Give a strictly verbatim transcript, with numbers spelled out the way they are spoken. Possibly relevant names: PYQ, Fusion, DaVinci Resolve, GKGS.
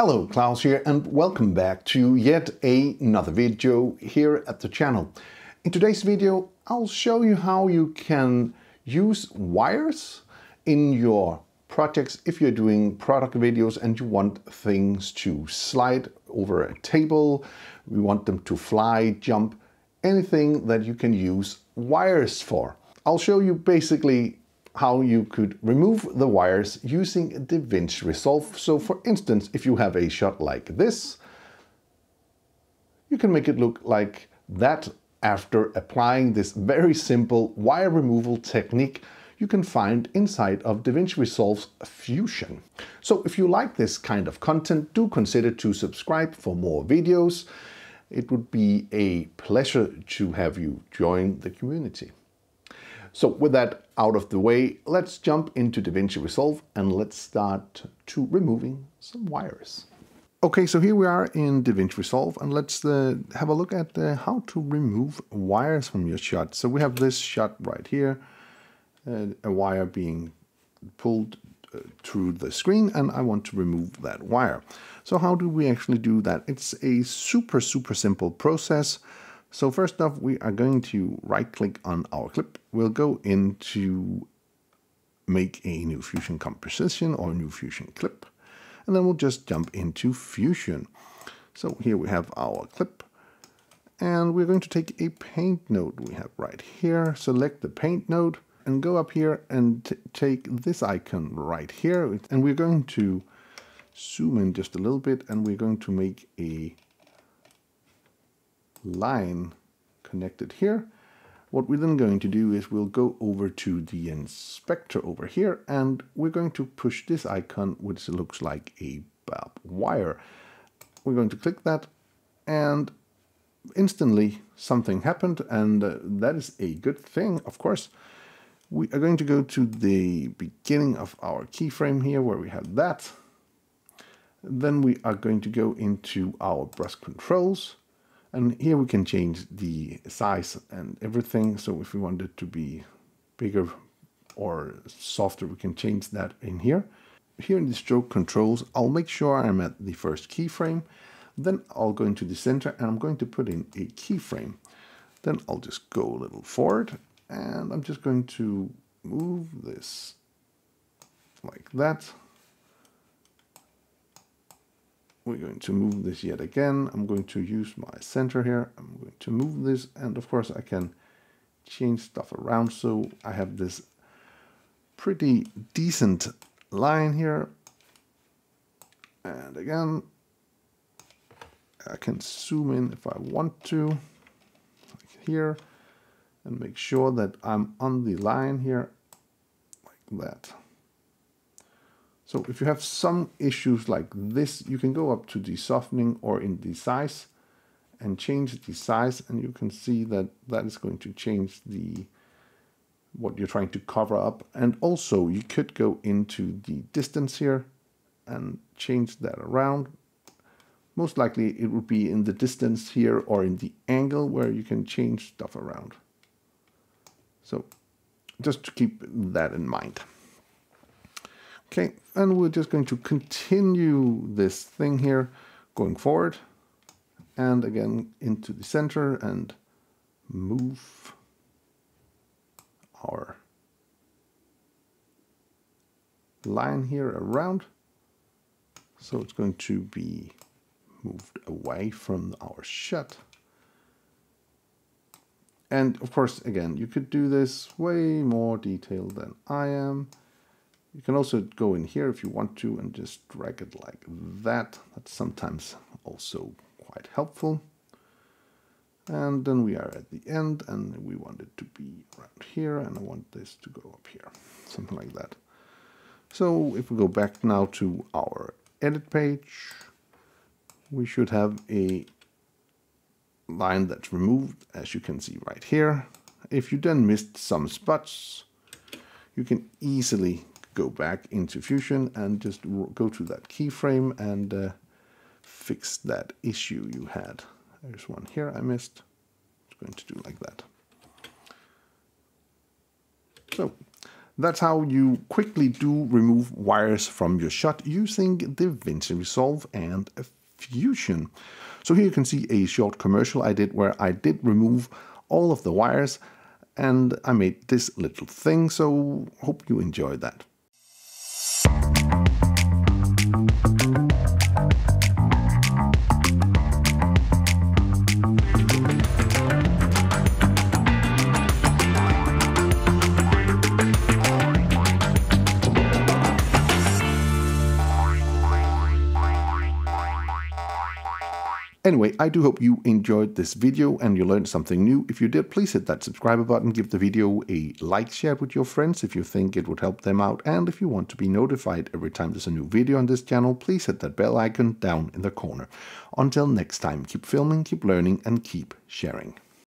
Hello, Klaus here, and welcome back to yet another video here at the channel. In today's video, I'll show you how you can use wires in your projects if you're doing product videos and you want things to slide over a table, we want them to fly, jump, anything that you can use wires for. I'll show you basically how you could remove the wires using DaVinci Resolve. So for instance, if you have a shot like this, you can make it look like that after applying this very simple wire removal technique you can find inside of DaVinci Resolve's Fusion. So if you like this kind of content, do consider to subscribe for more videos. It would be a pleasure to have you join the community. So with that out of the way, let's jump into DaVinci Resolve and let's start to removing some wires. Okay, so here we are in DaVinci Resolve and let's uh, have a look at uh, how to remove wires from your shot. So we have this shot right here, uh, a wire being pulled uh, through the screen, and I want to remove that wire. So how do we actually do that? It's a super, super simple process. So first off, we are going to right-click on our clip. We'll go into make a new Fusion composition or new Fusion clip, and then we'll just jump into Fusion. So here we have our clip, and we're going to take a paint node we have right here, select the paint node, and go up here and take this icon right here, and we're going to zoom in just a little bit, and we're going to make a line connected here. What we're then going to do is we'll go over to the inspector over here, and we're going to push this icon, which looks like a barbed wire. We're going to click that, and instantly something happened, and uh, that is a good thing, of course. We are going to go to the beginning of our keyframe here, where we have that. Then we are going to go into our brush controls. And here we can change the size and everything. So if we want it to be bigger or softer, we can change that in here. Here in the stroke controls, I'll make sure I'm at the first keyframe. Then I'll go into the center and I'm going to put in a keyframe. Then I'll just go a little forward and I'm just going to move this like that. We're going to move this yet again. I'm going to use my center here. I'm going to move this, and of course I can change stuff around. So I have this pretty decent line here. And again, I can zoom in if I want to, like here, and make sure that I'm on the line here, like that. So if you have some issues like this, you can go up to the softening or in the size and change the size, and you can see that that is going to change the what you're trying to cover up. And also you could go into the distance here and change that around. Most likely it would be in the distance here or in the angle where you can change stuff around. So just to keep that in mind. Okay, and we're just going to continue this thing here, going forward, and again into the center and move our line here around. So it's going to be moved away from our shot. And of course, again, you could do this way more detailed than I am. You can also go in here if you want to and just drag it like that. That's sometimes also quite helpful. And then we are at the end and we want it to be around here, and I want this to go up here, something like that. So if we go back now to our edit page, we should have a line that's removed, as you can see right here. If you then missed some spots, you can easily go back into Fusion and just go to that keyframe and uh, fix that issue you had. There's one here I missed. It's going to do like that. So That's how you quickly do remove wires from your shot using DaVinci Resolve and Fusion. So here you can see a short commercial I did where I did remove all of the wires and I made this little thing, so hope you enjoyed that. Anyway, I do hope you enjoyed this video and you learned something new. If you did, please hit that subscribe button, give the video a like, share it with your friends if you think it would help them out. And if you want to be notified every time there's a new video on this channel, please hit that bell icon down in the corner. Until next time, keep filming, keep learning, and keep sharing.